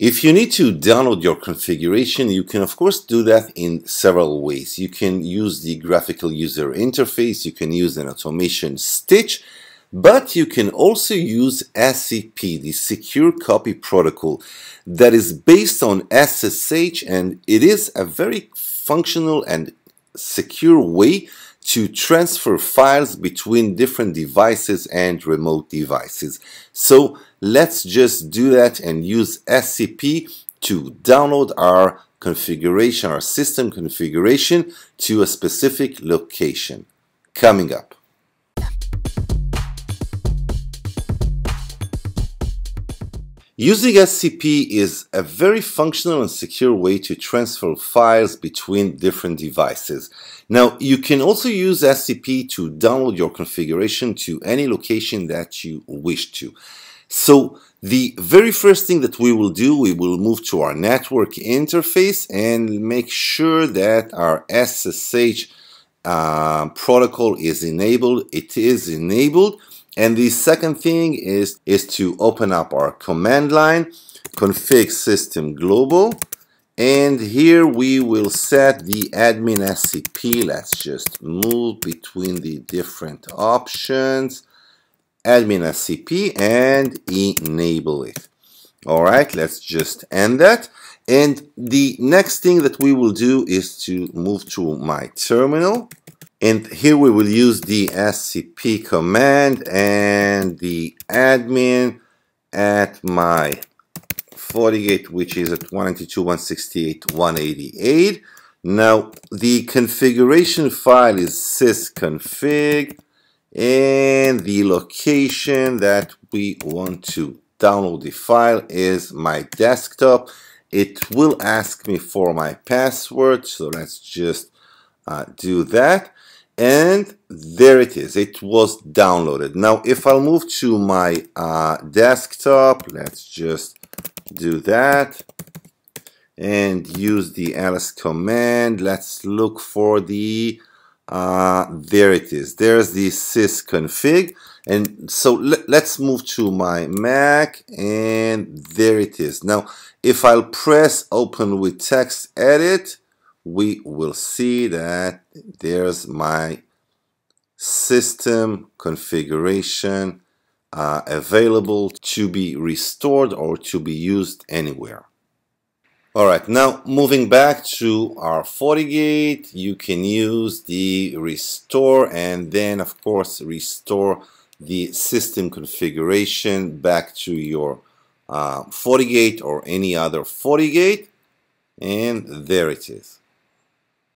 If you need to download your configuration, you can of course do that in several ways. You can use the graphical user interface, you can use an automation stitch, but you can also use SCP, the Secure Copy Protocol, that is based on SSH, and it is a very functional and secure way to transfer files between different devices and remote devices. So let's just do that and use SCP to download our configuration, our system configuration, to a specific location. Coming up. Using SCP is a very functional and secure way to transfer files between different devices. Now, you can also use SCP to download your configuration to any location that you wish to. So, the very first thing that we will do, we will move to our network interface and make sure that our SSH protocol is enabled. It is enabled. And the second thing is to open up our command line, config system global, and here we will set the admin SCP. Let's just move between the different options, admin SCP, and enable it. All right, let's just end that. And the next thing that we will do is to move to my terminal. And here we will use the SCP command and the admin at my FortiGate, which is at 192.168.188. Now, the configuration file is sysconfig, and the location that we want to download the file is my desktop. It will ask me for my password, so let's just do that. And there it is, it was downloaded. Now, if I'll move to my desktop, let's just do that and use the ls command. Let's look for the, there it is, there's the sysconfig. And so let's move to my Mac, and there it is. Now, if I'll press open with text edit, we will see that there's my system configuration available to be restored or to be used anywhere. All right, now moving back to our FortiGate, you can use the restore and then, of course, restore the system configuration back to your FortiGate or any other FortiGate, and there it is.